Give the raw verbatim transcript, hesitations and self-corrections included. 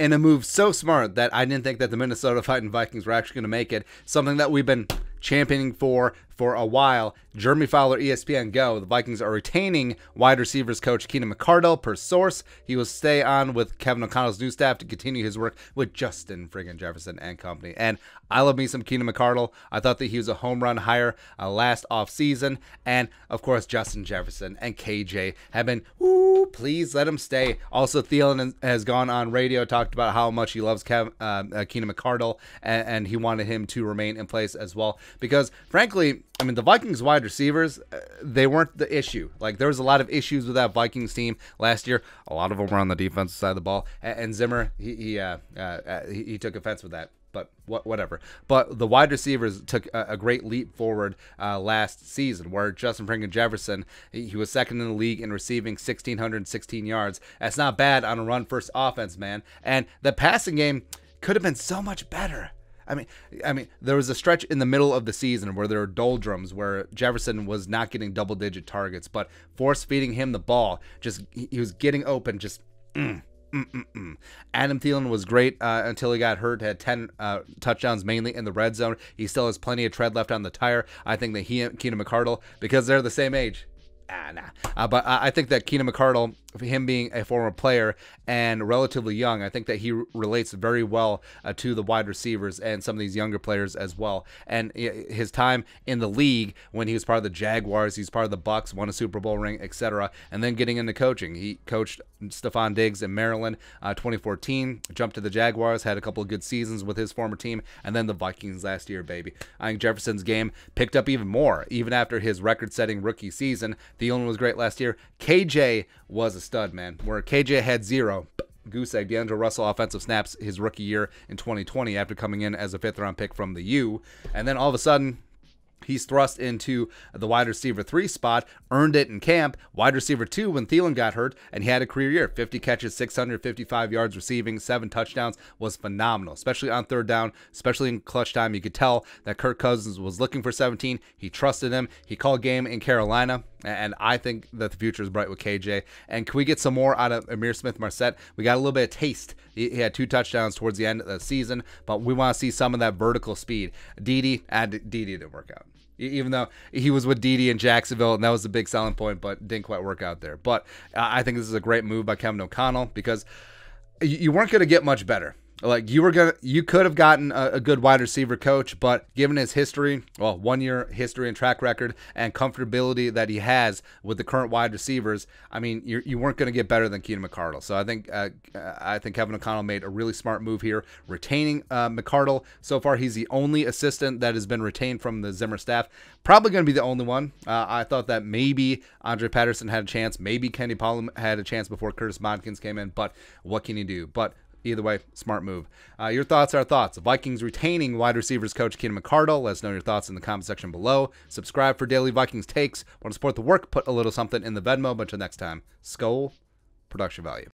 in a move so smart that I didn't think that the Minnesota Vikings were actually going to make it. Something that we've been championing for for a while. Jeremy Fowler, E S P N Go. The Vikings are retaining wide receivers coach Keenan McCardell per source. He will stay on with Kevin O'Connell's new staff to continue his work with Justin friggin' Jefferson and company. And I love me some Keenan McCardell. I thought that he was a home run hire uh, last offseason. And, of course, Justin Jefferson and K J have been, ooh, please let him stay. Also, Thielen has gone on radio, talked about how much he loves Kev, uh, uh, Keenan McCardell, and, and he wanted him to remain in place as well. Because, frankly, I mean, the Vikings wide receivers, they weren't the issue. Like, there was a lot of issues with that Vikings team last year. A lot of them were on the defensive side of the ball. And Zimmer, he he, uh, uh, he, he took offense with that. But whatever. But the wide receivers took a great leap forward uh, last season, where Justin friggin' Jefferson, he was second in the league in receiving one thousand six hundred sixteen yards. That's not bad on a run-first offense, man. And the passing game could have been so much better. I mean, I mean, there was a stretch in the middle of the season where there were doldrums where Jefferson was not getting double-digit targets, but force-feeding him the ball, just he was getting open, just. Mm. Mm-mm-mm. Adam Thielen was great uh, until he got hurt, had ten uh, touchdowns mainly in the red zone. He still has plenty of tread left on the tire. I think that he and Keenan McCardell, because they're the same age, ah, nah. Uh, but I think that Keenan McCardell, him being a former player and relatively young, I think that he relates very well uh, to the wide receivers and some of these younger players as well. And his time in the league when he was part of the Jaguars, he's part of the Bucks, won a Super Bowl ring, et cetera. And then getting into coaching, he coached Stephon Diggs in Maryland, uh, twenty fourteen, jumped to the Jaguars, had a couple of good seasons with his former team, and then the Vikings last year, baby. I think Jefferson's game picked up even more, even after his record-setting rookie season. Thielen was great last year. K J was a stud, man, where K J had zero. Goose egg. DeAndre Russell offensive snaps his rookie year in twenty twenty after coming in as a fifth-round pick from the U. And then all of a sudden, he's thrust into the wide receiver three spot, earned it in camp, wide receiver two when Thielen got hurt, and he had a career year. fifty catches, six hundred fifty-five yards receiving, seven touchdowns was phenomenal, especially on third down, especially in clutch time. You could tell that Kirk Cousins was looking for seventeen. He trusted him. He called game in Carolina. And I think that the future is bright with K J. And can we get some more out of Amir Smith-Marset? We got a little bit of taste. He had two touchdowns towards the end of the season, but we want to see some of that vertical speed. Dede, uh, Dede didn't work out. Even though he was with Dede in Jacksonville, and that was the big selling point, but didn't quite work out there. But uh, I think this is a great move by Kevin O'Connell because you, you weren't going to get much better. Like you were gonna, you could have gotten a, a good wide receiver coach, but given his history, well, one year history and track record and comfortability that he has with the current wide receivers, I mean, you you weren't gonna get better than Keenan McCardell. So I think uh, I think Kevin O'Connell made a really smart move here, retaining uh, McCardell. So far, he's the only assistant that has been retained from the Zimmer staff. Probably gonna be the only one. Uh, I thought that maybe Andre Patterson had a chance, maybe Kenny Pollum had a chance before Curtis Mondkins came in. But what can you do? But either way, smart move. Uh, your thoughts are thoughts. Vikings retaining wide receivers coach Keenan McCardell. Let us know your thoughts in the comment section below. Subscribe for daily Vikings takes. Want to support the work? Put a little something in the Venmo. But until next time, Skol, production value.